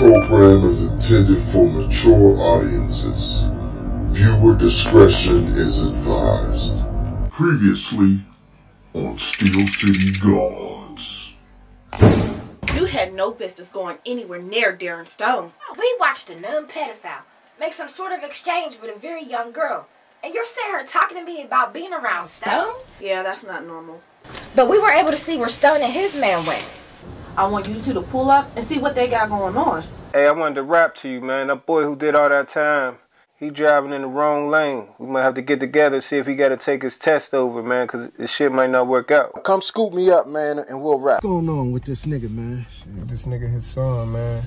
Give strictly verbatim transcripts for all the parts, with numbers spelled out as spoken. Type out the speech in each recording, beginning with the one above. program is intended for mature audiences. Viewer discretion is advised. Previously on Steel City Gawdz. You had no business going anywhere near Darren Stone. We watched a known pedophile make some sort of exchange with a very young girl. And you're sitting here talking to me about being around Stone? Yeah, that's not normal. But we were able to see where Stone and his man went. I want you two to pull up and see what they got going on. Hey, I wanted to rap to you, man. That boy who did all that time, he driving in the wrong lane. We might have to get together and see if he got to take his test over, man, because this shit might not work out. Come scoop me up, man, and we'll rap. What's going on with this nigga, man? Shit, this nigga his son, man.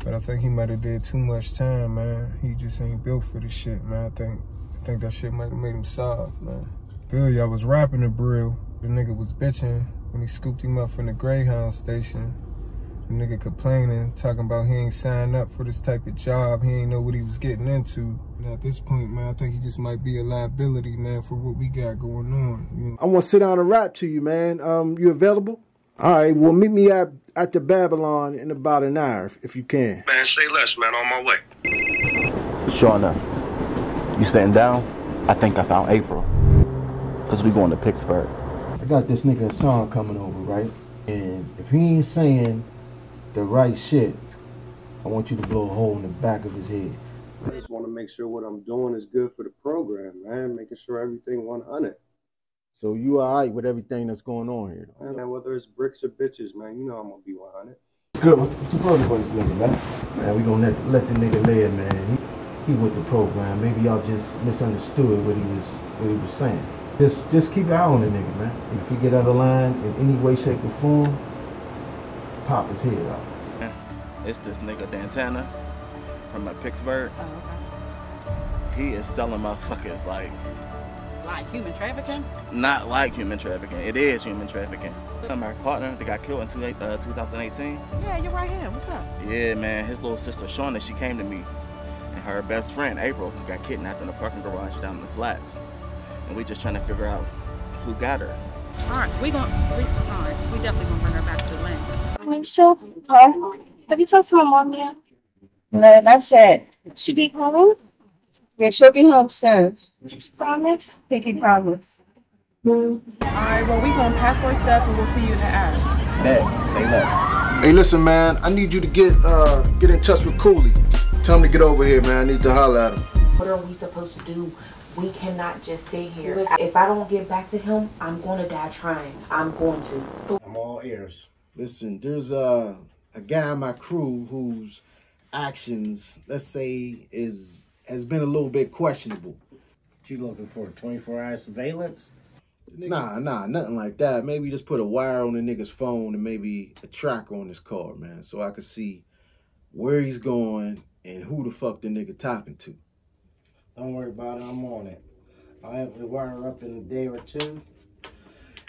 But I think he might have did too much time, man. He just ain't built for this shit, man. I think... I think that shit might have made him soft, man. Billy, I was rapping to Bril. The nigga was bitching when he scooped him up from the Greyhound station. The nigga complaining, talking about he ain't signed up for this type of job. He ain't know what he was getting into. And at this point, man, I think he just might be a liability, man, for what we got going on. You know? I want to sit down and rap to you, man. Um, you available? All right, well, meet me at, at the Babylon in about an hour, if, if you can. Man, say less, man. On my way. Sure enough. You sitting down? I think I found April. Cause we going to Pittsburgh. I got this nigga Hassan coming over, right? And if he ain't saying the right shit, I want you to blow a hole in the back of his head. I just want to make sure what I'm doing is good for the program, man. Making sure everything one hundred. So you alright with everything that's going on here? Man, man, whether it's bricks or bitches, man, you know I'm gonna be one hundred. Good. What you talking about this nigga, man? Man, we gonna let, let the nigga live, man. He He with the program. Maybe y'all just misunderstood what he was what he was saying. Just just keep an eye on the nigga, man. And if he get out of line in any way, shape, or form, pop his head off. It's this nigga Dantana from Pittsburgh. Oh, okay. He is selling motherfuckers like like human trafficking. Not like human trafficking. It is human trafficking. My partner that got killed in two, uh, twenty eighteen. Yeah, you're right here. What's up? Yeah, man. His little sister Shawna, she came to me. Her best friend, April, got kidnapped in a parking garage down in the flats. And we just trying to figure out who got her. All right, we gonna, we, all right, we definitely gonna bring her back to the land. Misha, huh? Have you talked to my mom yet? No, not yet. She be home? Yeah, she'll be home soon. Promise? Pinky promise. Mm. All right, well, we gonna pack our stuff and we'll see you in the hour. Hey, they left. Hey, listen, man, I need you to get, uh, get in touch with Cooley. Tell him to get over here, man. I need to holler at him. What are we supposed to do? We cannot just sit here. Listen, if I don't get back to him, I'm going to die trying. I'm going to. I'm all ears. Listen, there's a, a guy in my crew whose actions, let's say, is has been a little bit questionable. What you looking for? twenty-four hour surveillance? Nah, nah, nothing like that. Maybe just put a wire on the nigga's phone and maybe a tracker on his car, man, so I could see where he's going and who the fuck the nigga talking to. Don't worry about it, I'm on it. I'll have the wire up in a day or two,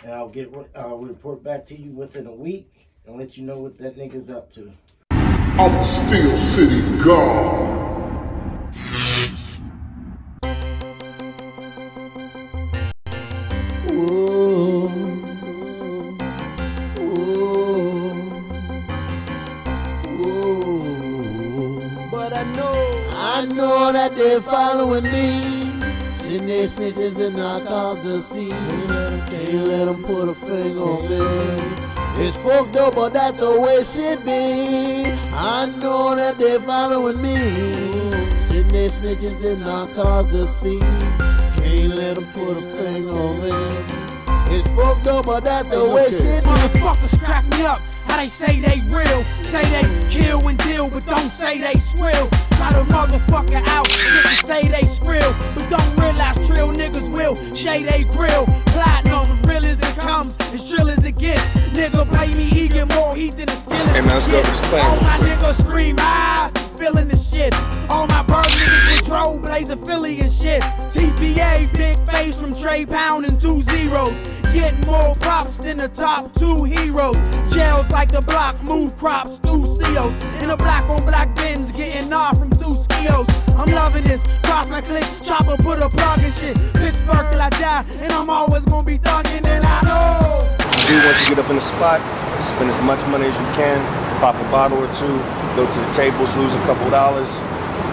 and I'll get I'll report back to you within a week and let you know what that nigga's up to. I'm Steel City Gawdz. They're following me, send their snitches and knock off the scene. Can't let them put a finger on me. It's fucked up, but that's the way it should be. I know that they're following me, send their snitches and knock off the scene. Can't let them put a finger on me. It's fucked up, but that's the way it should be. Motherfuckers crack me up. How they say they real, say they kill and deal, but don't say they swill. Got a motherfucker out, just to say they skrill, but don't realize trill niggas will shade they grill. Platinum, real as it comes, as trill as it gets. Nigga pay me, he get more heat than a skill. Hey man, let's go for this play. All my niggas scream, ah, feeling the shit. All my bird niggas control, blazer Philly and shit. T P A, big face from Trey Pound and two zeros. Get more props than the top two heroes. Jails like the block, move crops through C Os. In a black on black bins, getting off from two skios. I'm loving this, cross my click, chopper, put a plug and shit. Pittsburgh till I die, and I'm always gonna be thugging, and I know. You do want you get up in the spot, spend as much money as you can. pop a bottle or two, go to the tables, lose a couple dollars,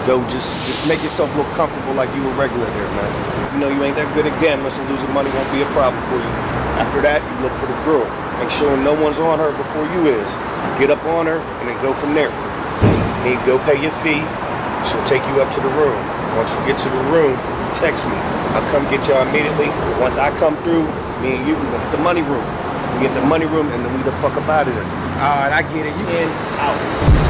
go just just make yourself look comfortable like you were regular there, man. You know you ain't that good at gambling, so losing money won't be a problem for you. After that, you look for the girl. Make sure no one's on her before you is. Get up on her and then go from there. Then you go pay your fee. She'll take you up to the room. Once you get to the room, text me. I'll come get y'all immediately. Once I come through, me and you, we get the money room. We get the money room and then we the fuck up out of there. All right, I get it. You in, out.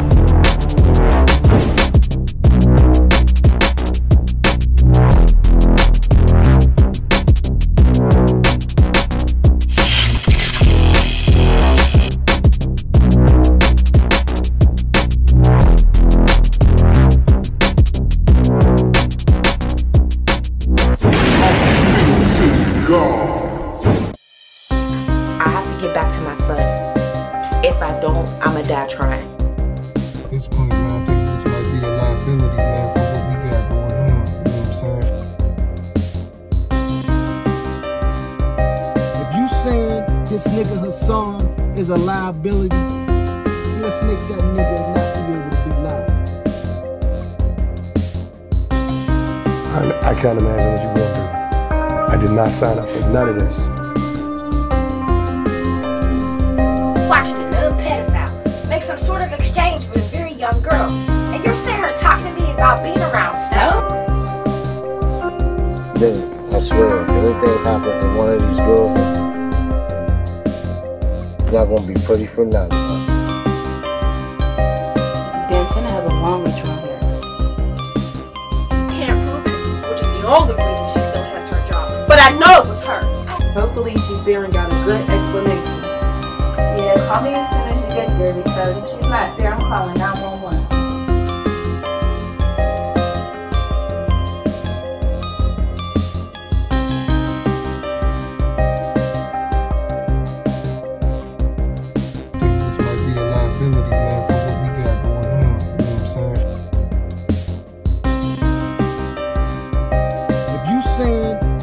I can't imagine what you will do. I did not sign up for none of this. Watched an old pedophile make some sort of exchange with a very young girl, and you're sitting here talking to me about being around Snow? Dude, I swear, if anything happens to one of these girls, you're not gonna be pretty for none of us. Dantana has a long way from here. Only reason she still has her job, but I know it was her. Hopefully she's there and got a good explanation. Yeah, call me as soon as you get there, because if she's not there, I'm calling nine one one.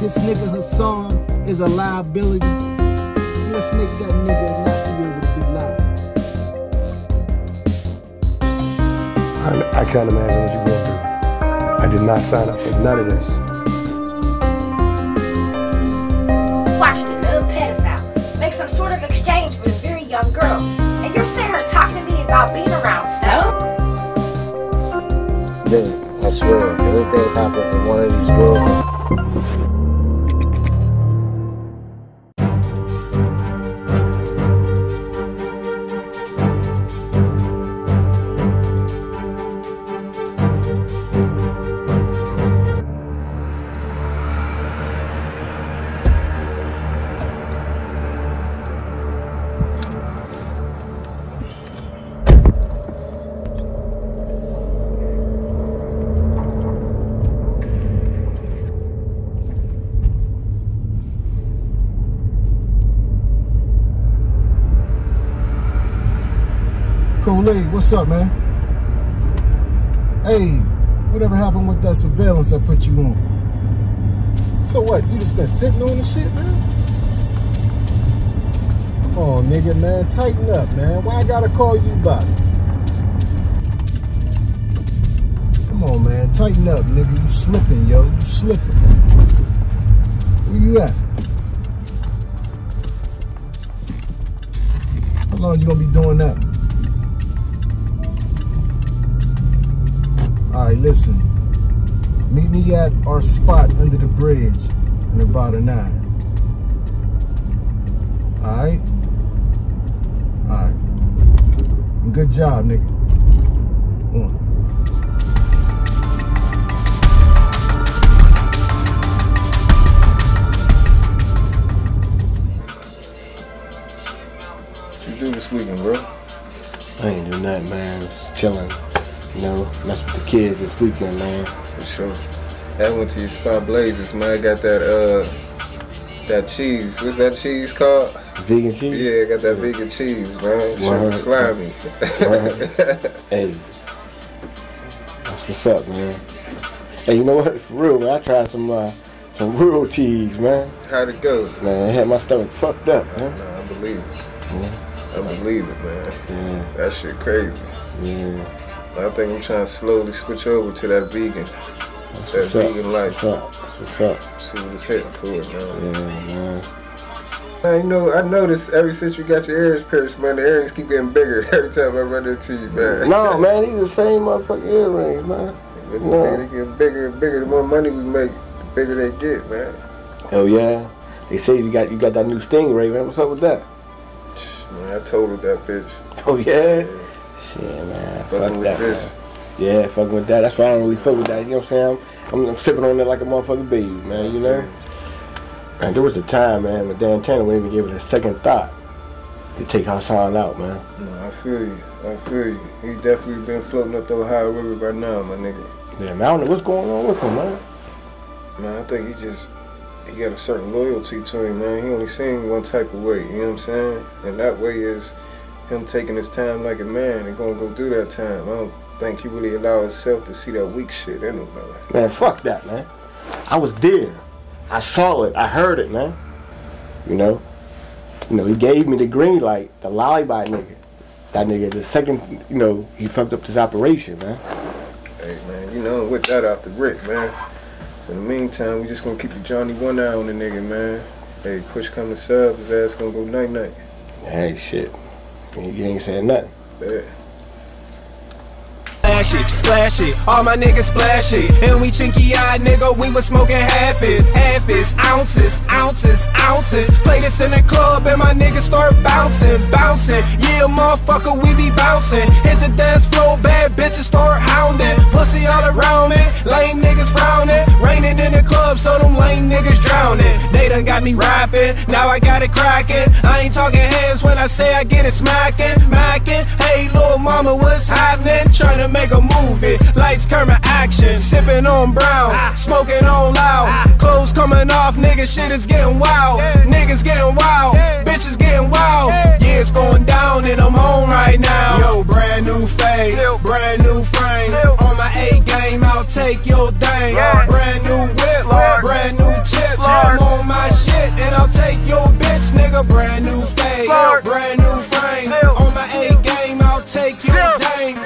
This nigga Hassan is a liability. Let's make that nigga not be able to be liable. I, I can't imagine what you're going to do. I did not sign up for none of this. Watched an old pedophile make some sort of exchange with a very young girl, and you're sitting here talking to me about being around Snow? Dude, I swear, if anything happens to one of these girls, Cooley, what's up, man? Hey, whatever happened with that surveillance I put you on? So what, you just been sitting on the shit, man? Come on, nigga, man, tighten up, man. Why I gotta call you about it? Come on, man, tighten up, nigga. You slipping, yo, you slipping. Where you at? How long you gonna be doing that? Alright, listen, meet me at our spot under the bridge in about an hour. Alright? Alright. Good job, nigga. Come on. What you do this weekend, bro? I ain't do nothing, man. Just chilling. You know, mess with the kids this weekend, man. For sure. I went to your spot Blazes, man. I got that uh, that cheese. What's that cheese called? Vegan cheese. Yeah, I got that yeah. vegan cheese, man. Wow. Slimy. Wow. Hey, that's what's up, man. Hey, you know what? For real, man. I tried some uh, some real cheese, man. How'd it go? Man, it had my stomach fucked up, man. Nah, I believe it. Yeah. I believe it, man. Yeah. That shit crazy. Yeah. I think I'm trying to slowly switch over to that vegan. That's that vegan up. Life. That's what's up. See what it's hitting for it, man. Yeah, man. I know, I noticed ever since you got your ears pierced, man, the earrings keep getting bigger every time I run into you, man. No, man, these the same motherfucking earrings, man. Look, no. Man, they get bigger and bigger. The more money we make, the bigger they get, man. Oh yeah, they say you got you got that new Stingray, man. What's up with that? Man, I totaled that bitch. Oh yeah, yeah. Shit, man. Fucking fuck with that, this. Man. Yeah, fucking with that. That's why I don't really fuck with that. You know what I'm saying? I'm, I'm, I'm sipping on that like a motherfucking baby, man. You know. Yeah. And there was a time, man, when Dantana wouldn't even give it a second thought to take Hassan out, man. No, I feel you. I feel you. He definitely been floating up the Ohio River by now, my nigga. Yeah, man, I don't know what's going on with him, man. Man, I think he just, he got a certain loyalty to him, man. He only seen one type of way, you know what I'm saying? And that way is him taking his time like a man and gonna go through that time. I don't think he really allowed himself to see that weak shit in him, man. Man, fuck that, man. I was there. I saw it. I heard it, man. You know? You know, he gave me the green light, the lullaby nigga. That nigga, the second, you know, he fucked up this operation, man. Hey, man, you know, with that off the rip, man. So in the meantime, we just gonna keep the Johnny one eye on the nigga, man. Hey, push come to sub, his ass gonna go night-night. Hey, shit. You ain't saying nothing. Yeah. It, splash it, all my niggas splash it. And we chinky-eyed nigga, we was smoking half is, half is, ounces, ounces, ounces. Play this in the club and my niggas start bouncing, bouncing. Yeah, motherfucker, we be bouncing. Hit the dance floor, bad bitches start hounding. Pussy all around me, lame niggas frowning. Raining in the club, so them lame niggas drowning. They done got me rapping, now I got it cracking. I ain't talking hands when I say I get it smacking, macking. Hey, little mama, what's happening? Trying to make a movie, lights, camera, action. Sipping on brown, smoking on loud. Clothes coming off, nigga, shit is getting wild. Niggas getting wild, bitches getting wild. Yeah, it's going down and I'm on right now. Yo, brand new fade, brand new frame. On my A game, I'll take your dang. Brand new whip, brand new chips. I'm on my shit and I'll take your bitch, nigga. Brand new fade, brand new frame. On my A game, I'll take your dang.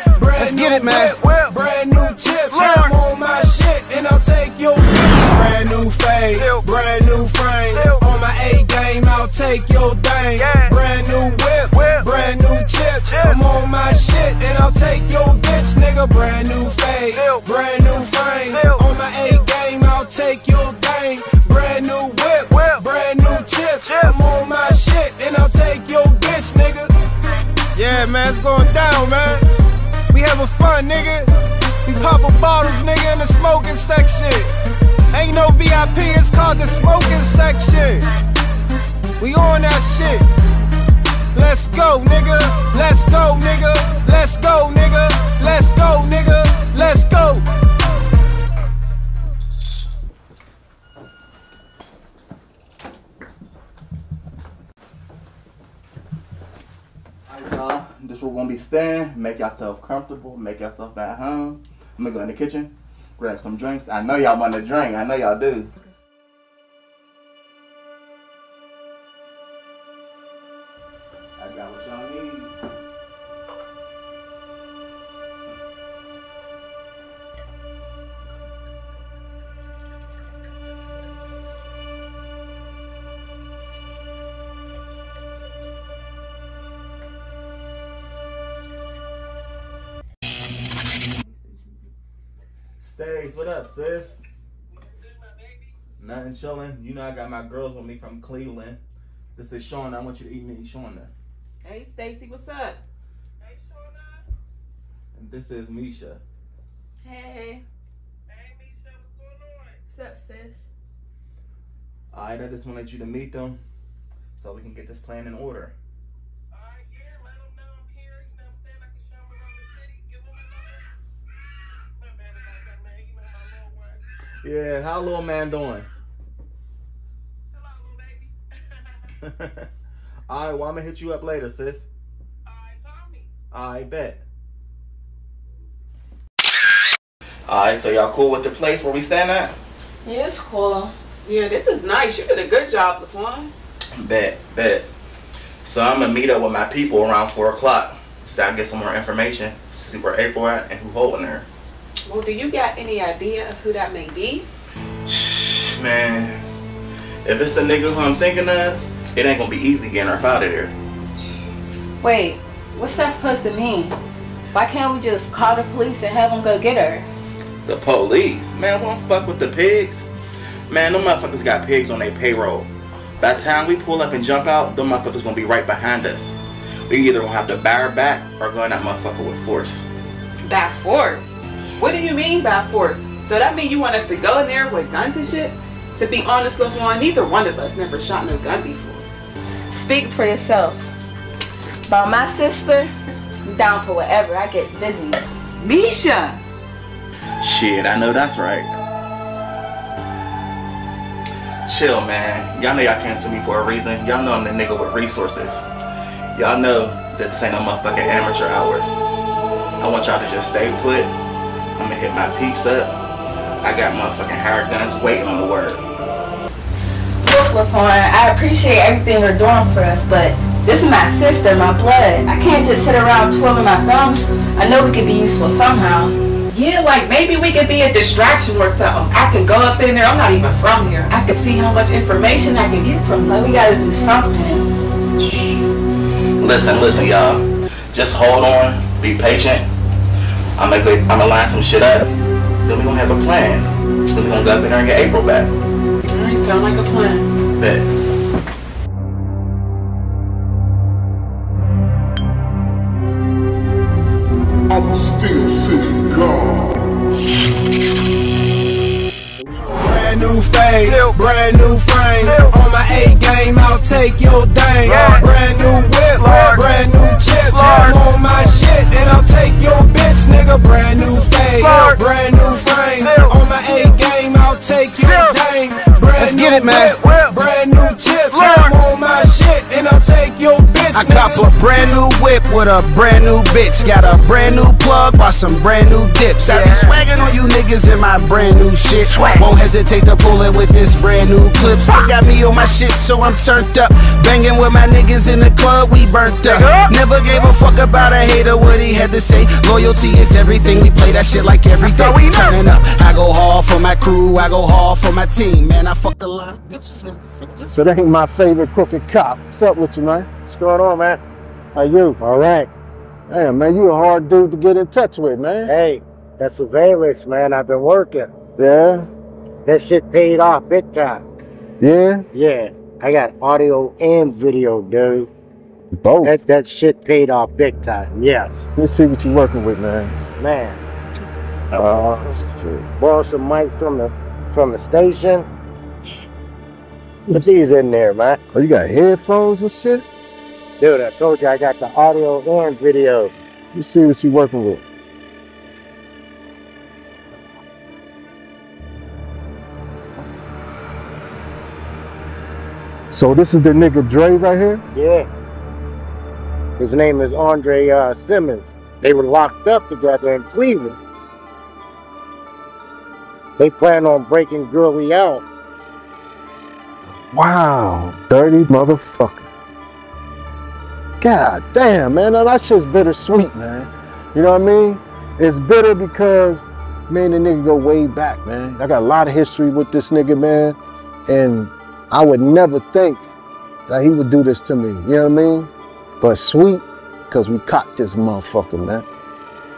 Let's get it, man. Brand new chips, I'm on my shit, and I'll take your brand new fade, brand new frame. On my A game, I'll take your dang. Brand new whip, brand new chips, I'm on my shit, and I'll take your bitch, nigga. Brand new fade, brand new frame. On my A game, I'll take your dang. Brand new whip, brand new chips, I'm on my shit, and I'll take your bitch, nigga. Yeah, man, it's going down, man. We having fun, nigga. We poppin' bottles, nigga, in the smoking section. Ain't no V I P, it's called the smoking section. We on that shit. Let's go, nigga. Let's go, nigga. Let's go, nigga. Let's go, nigga. Let's go. This room gonna be staying. Make yourself comfortable. Make yourself at home. I'm gonna go in the kitchen, grab some drinks. I know y'all want to drink. I know y'all do. I got what y'all need. Stace, what up, sis? What's good, my baby? Nothing, chilling. You know I got my girls with me from Cleveland. This is Shawna. I want you to eat me, Shawna. Hey, Stacy, what's up? Hey, Shawna. And this is Misha. Hey. Hey, Misha, what's going on? What's up, sis? All right, I just wanted you to meet them so we can get this plan in order. All right, yeah, let them know I'm here. You know what I'm saying? I can show them around the city. Give them a number. Yeah, how little man doing? Hello, little baby. All right, well, I'm going to hit you up later, sis. All right, call me. All right, bet. All right, so y'all cool with the place where we stand at? Yeah, it's cool. Yeah, this is nice. You did a good job, Lafonda. Bet, bet. So I'm going to meet up with my people around four o'clock so I can get some more information to see where April at and who holding her. Well, do you got any idea of who that may be? Shh, man. If it's the nigga who I'm thinking of, it ain't going to be easy getting her out of there. Wait, what's that supposed to mean? Why can't we just call the police and have them go get her? The police? Man, we don't fuck with the pigs. Man, them motherfuckers got pigs on their payroll. By the time we pull up and jump out, them motherfuckers gonna be right behind us. We either gonna have to buy her back or go in that motherfucker with force. By force? What do you mean by force? So that mean you want us to go in there with guns and shit? To be honest, LaFon, neither one of us never shot no gun before. Speak for yourself. About my sister, I'm down for whatever. I gets busy. Misha! Shit, I know that's right. Chill, man. Y'all know y'all came to me for a reason. Y'all know I'm the nigga with resources. Y'all know that this ain't no motherfucking amateur hour. I want y'all to just stay put. I'm gonna hit my peeps up. I got motherfucking hired guns waiting on the word. Look, LaFon, I appreciate everything you're doing for us, but this is my sister, my blood. I can't just sit around twirling my thumbs. I know we could be useful somehow. Yeah, like maybe we could be a distraction or something. I could go up in there. I'm not even from here. I could see how much information I can get from her. We gotta do something. Listen, listen, y'all. Just hold on. Be patient. I'm gonna, go, I'm gonna line some shit up. Then we gonna have a plan. Then we gonna go up in there and get April back. All right, sound like a plan. Bet. I'm Steel City Gawdz. Brand new fade, brand new frame. On my A game, I'll take your dang. Brand new whip, brand new chips. I'm on my shit and I'll take your bitch, nigga. Brand new fade, brand new frame. On my A game, I'll take your dang. Let's get it, man. Brand new chips. I'm on my shit and I'll take your bitch. I cop a brand new whip with a brand new bitch. Got a brand new plug, bought some brand new dips. I be swagging on you niggas in my brand new shit. Won't hesitate to pull it with this brand new clips. They got me on my shit, so I'm turned up. Banging with my niggas in the club, we burnt up. Never gave a fuck about a hater, what he had to say. Loyalty is everything, we play that shit like every day. Turning up, I go hard for my crew, I go hard for my team. Man, I fucked a lot of bitches. So that ain't my favorite crooked cop. What's up with you, man? What's going on, man? How you? All right. Damn, man, you a hard dude to get in touch with, man. Hey, that's surveillance, man. I've been working. Yeah? That shit paid off big time. Yeah? Yeah. I got audio and video, dude. Both? That, that shit paid off big time, yes. Let's see what you're working with, man. Man. Oh, uh, shit. Borrow some mic from the, from the station. Put these in there, man. Oh, you got headphones and shit? Dude, I told you I got the audio and video. You see what you're working with. So this is the nigga Dre right here? Yeah. His name is Andre uh, Simmons. They were locked up together in Cleveland. They plan on breaking Gurley out. Wow, dirty motherfucker. God damn, man, now that shit's bittersweet, man. You know what I mean? It's bitter because me and the nigga go way back, man. I got a lot of history with this nigga, man. And I would never think that he would do this to me, you know what I mean? But sweet, because we caught this motherfucker, man.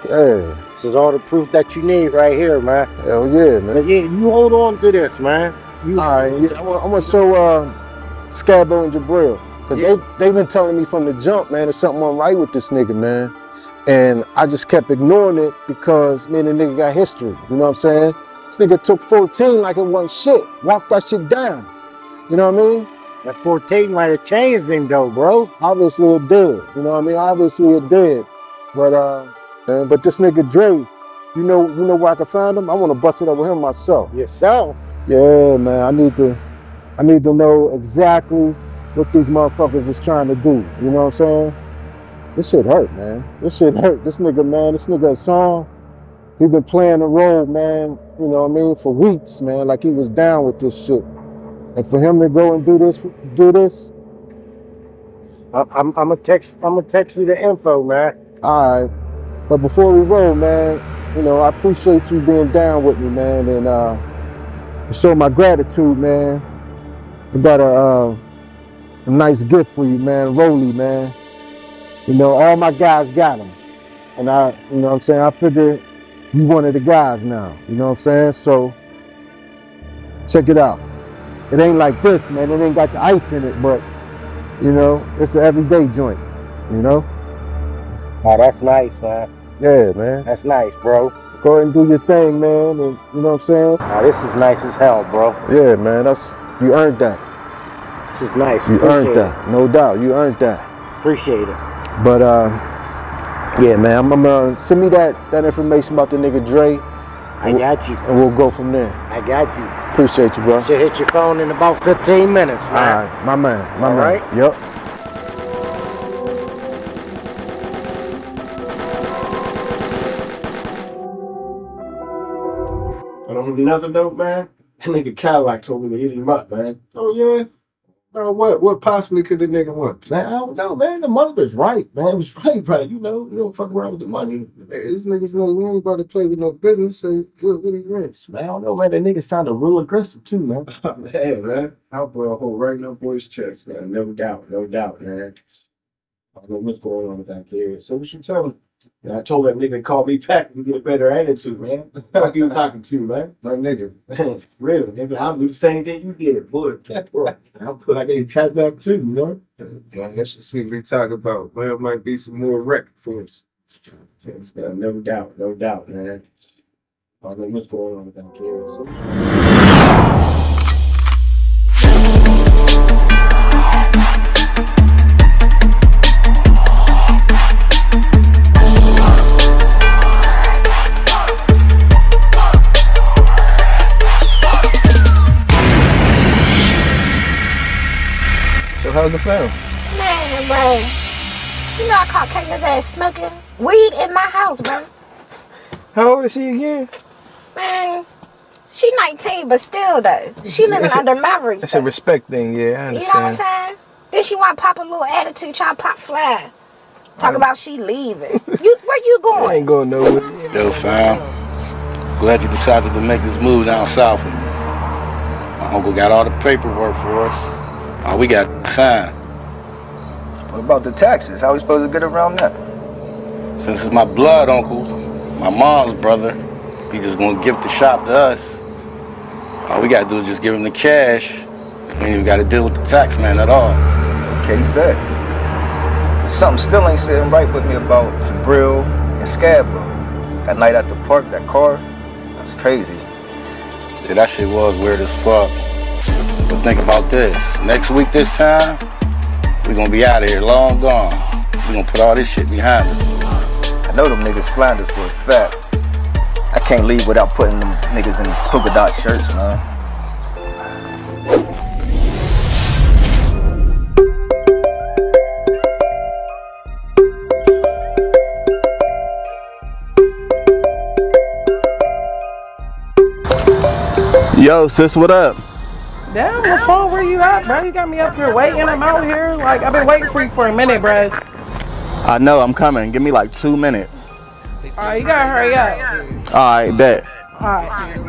Yeah. This is all the proof that you need right here, man. Hell yeah, man. Yeah, you hold on to this, man. You all right, yeah, I'm going to show uh, Scabbo and Jabril. Because yeah. they, they've been telling me from the jump, man, there's something unright with this nigga, man. And I just kept ignoring it because me and the nigga got history. You know what I'm saying? This nigga took fourteen like it wasn't shit. Walked that shit down. You know what I mean? That fourteen might have changed him, though, bro. Obviously it did. You know what I mean? Obviously it did. But uh, man, but this nigga Dre, you know, you know where I can find him? I want to bust it up with him myself. Yourself? Yeah, man. I need to, I need to know exactly what these motherfuckers is trying to do, you know what I'm saying? This shit hurt, man. This shit hurt. This nigga, man, this nigga Hassan, he been playing the role, man, you know what I mean, for weeks, man, like he was down with this shit. And for him to go and do this, do this, I'm, I'm, I'm gonna text. I'm gonna text you the info, man. All right. But before we roll, man, you know, I appreciate you being down with me, man, and uh, show my gratitude, man. I got a, uh, a nice gift for you, man, Rolly, man. You know, all my guys got them, and I, you know, what I'm saying, I figured you one of the guys now. You know what I'm saying? So check it out. It ain't like this, man. It ain't got the ice in it, but you know, it's an everyday joint, you know? Oh, that's nice, man. Yeah, man. That's nice, bro. Go ahead and do your thing, man, and you know what I'm saying? Oh, this is nice as hell, bro. Yeah, man, that's, you earned that. This is nice. You Appreciate earned that, it. No doubt. You earned that. Appreciate it. But, uh, yeah, man, I'm gonna, send me that, that information about the nigga Dre. I got you. And we'll go from there. I got you. Appreciate you, bro. You should hit your phone in about fifteen minutes, man. All right, my man, my man. All right? Yep. And on another note, man, that nigga Cadillac told me to hit him up, man. Oh, yeah? Bro, what, what possibly could the nigga want? Man, I don't know, man. The mother's right, man. It was right, right. You know, you don't fuck around with the money. This nigga's no, we ain't about to play with no business, so what do you risk? Man, I don't know, man. That nigga sounded real aggressive, too, man. Man, man. I'll blow a hole right in that boy's chest, man. No doubt, no doubt, man. I don't know what's going on with that kid. So what you telling? And I told that nigga to call me back and get a better attitude, man. Fuck you talking to, man. My nigga. Real, nigga. I'll do the same thing you did, boy. I'll put like a chat back too, you know? Man, let's just see what we talk about. There might be some more record for us. No doubt, no doubt, man. I don't know what's going on with that kid. So how's the film? Man, bro. You know I caught Caitlin's ass smoking weed in my house, bro. How old is she again? Man, she nineteen, but still, though. She living it's under my roof. It's a respect thing, yeah, I understand. You know what I'm saying? Then she want to pop a little attitude, try to pop fly. Talk about she leaving. You, where you going? I ain't going nowhere. Yo, fam. Glad you decided to make this move down south with me. My uncle got all the paperwork for us. Oh, we got signed. What about the taxes? How are we supposed to get around that? Since it's my blood uncle, my mom's brother, he just gonna give the shop to us. All we gotta do is just give him the cash. We ain't even gotta deal with the tax man at all. Okay, you bet. Something still ain't sitting right with me about Jabril and Scabbo. That night at the park, that car, that was crazy. Yeah, that shit was weird as fuck. But think about this, next week this time, we're gonna be out of here, long gone. We're gonna put all this shit behind us. I know them niggas flying us for a fact. I can't leave without putting them niggas in polka dot shirts, man. Yo, sis, what up? Damn, Lafonda, where you at, bro? You got me up here waiting. I'm out here. Like, I've been waiting for you for a minute, bro. I know, I'm coming. Give me like two minutes. All right, you gotta hurry up. All right, bet. All right.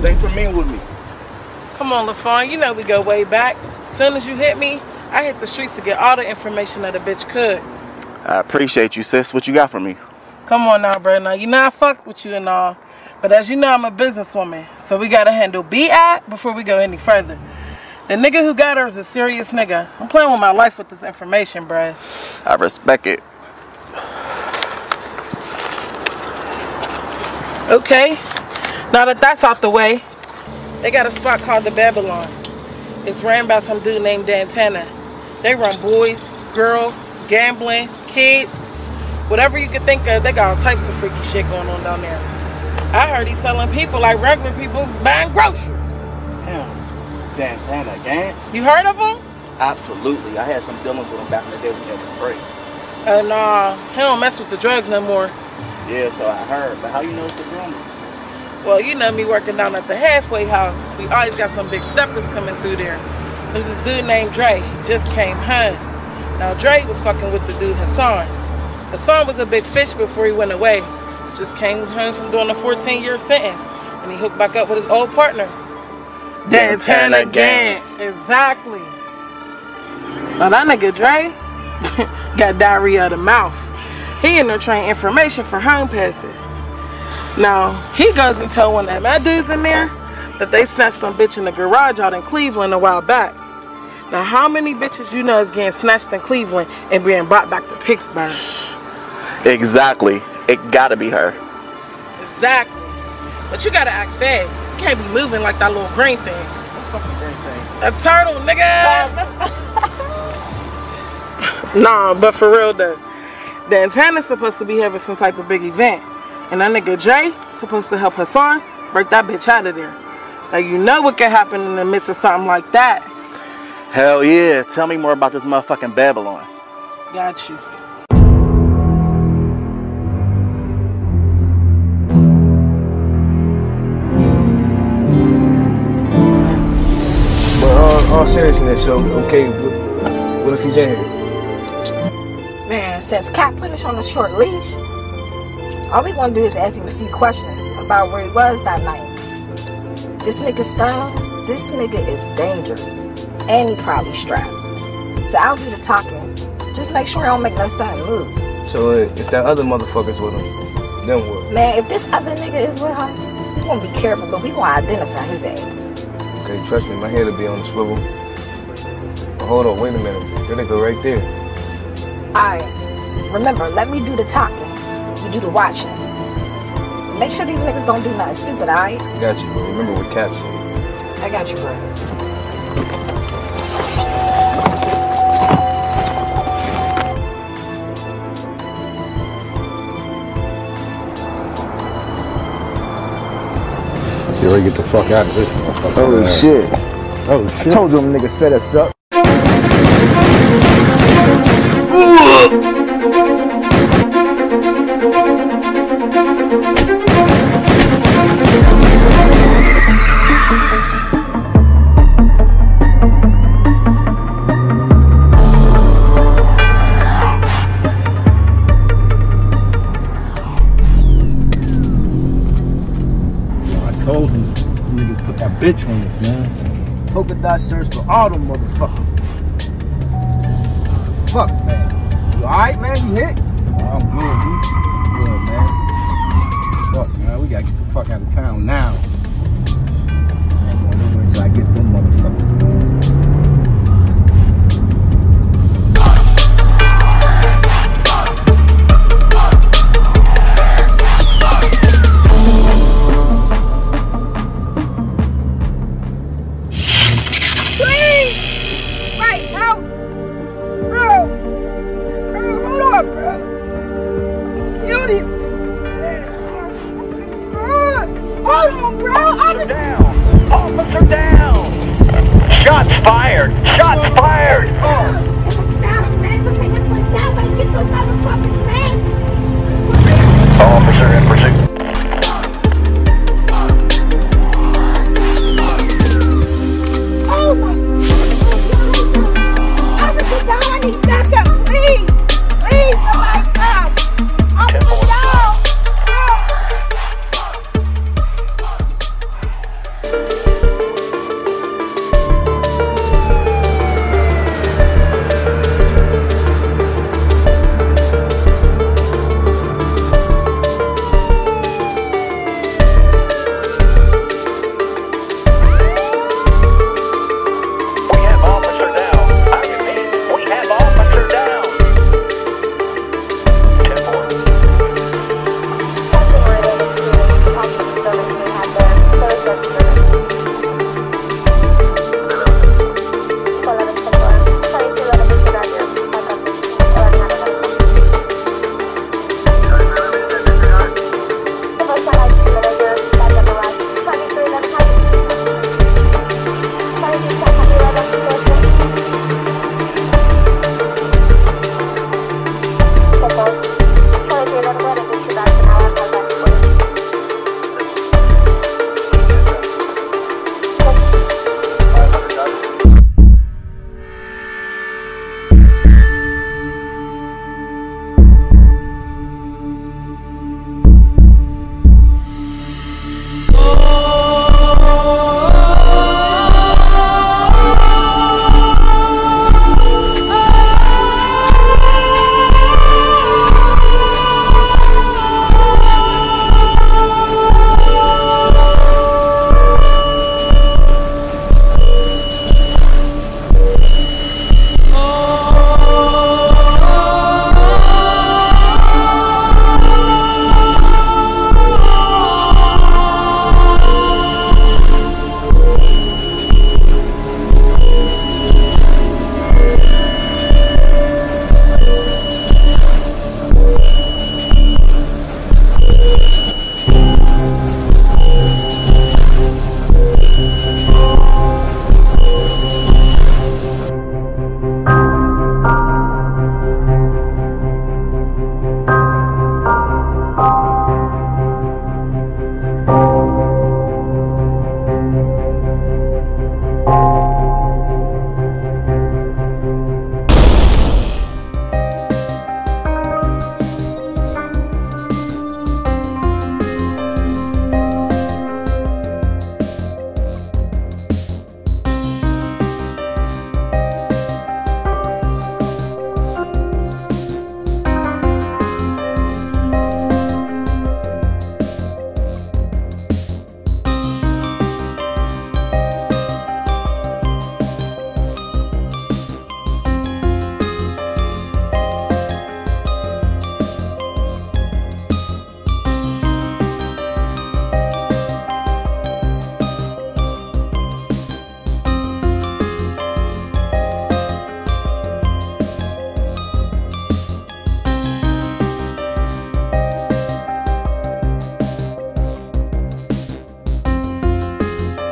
Thanks for being with me. Come on, Lafonda, you know we go way back. Soon as you hit me, I hit the streets to get all the information that a bitch could. I appreciate you, sis. What you got for me? Come on now, bro. Now, you know I fuck with you and all, but as you know, I'm a businesswoman, so we gotta handle B I before we go any further. The nigga who got her is a serious nigga. I'm playing with my life with this information, bro. I respect it. Okay. Now that that's out the way, they got a spot called the Babylon. It's ran by some dude named Dantana. They run boys, girls, gambling, kids, whatever you can think of. They got all types of freaky shit going on down there. I heard he's selling people like regular people buying groceries. Damn, Dantana Gant. You heard of him? Absolutely. I had some dealings with him back in the day when they were free. And uh, he don't mess with the drugs no more. Yeah, so I heard. But how you know it's the drummers? Well, you know me working down at the halfway house. We always got some big steppers coming through there. There's this dude named Dre. He just came home. Now, Dre was fucking with the dude Hassan. Hassan was a big fish before he went away. Just came home from doing a fourteen-year sentence. And he hooked back up with his old partner. Dantana Gant. Exactly. Now, that nigga Dre got diarrhea of the mouth. He in there trying information for home passes. Now, he goes and told one of my dudes in there that they snatched some bitch in the garage out in Cleveland a while back. Now, how many bitches you know is getting snatched in Cleveland and being brought back to Pittsburgh? Exactly. It gotta be her. Exactly. But you gotta act fast. You can't be moving like that little green thing. What fucking green thing? A turtle, nigga! Nah, but for real though, Dantana's supposed to be having some type of big event. And that nigga Jay supposed to help Hassan break that bitch out of there. Like, you know what can happen in the midst of something like that. Hell yeah. Tell me more about this motherfucking Babylon. Got you. But all, all seriousness, so, okay, what, what if he's in here? Man, since Cat put us on a short leash, all we gonna do is ask him a few questions about where he was that night. This nigga's style, this nigga is dangerous. And he probably strapped. So I'll do the talking. Just make sure I don't make no sudden move. So uh, if that other motherfucker's with him, then what? Man, if this other nigga is with her, we gonna be careful, but we gonna identify his ass. Okay, trust me, my head'll be on the swivel. But hold on, wait a minute. That nigga right there. Alright, remember, let me do the talking. You do the watching. Make sure these niggas don't do nothing stupid, alright? Got you, bro. Remember what Cap said. I got you, bro. You ready to get the fuck out of this motherfucker? Oh, shit. Oh, shit. I told you them niggas set us up. Bitch on this, man. Polka dot shirts for all them motherfuckers. Fuck, man. You alright, man? You hit? Oh, I'm good, dude. Good, man. Fuck, man. We gotta get the fuck out of town now. I ain't going nowhere until I get them motherfuckers.